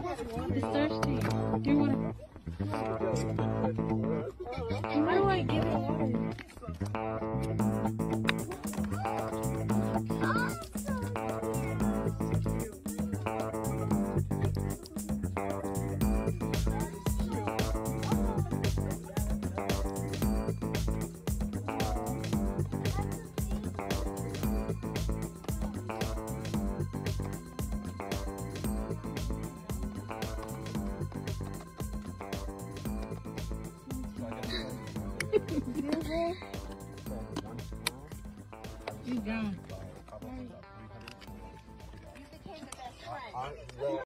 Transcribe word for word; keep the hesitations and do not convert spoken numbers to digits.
It's thirsty. Do you want to... How do I get it water? You done. You became the best friend.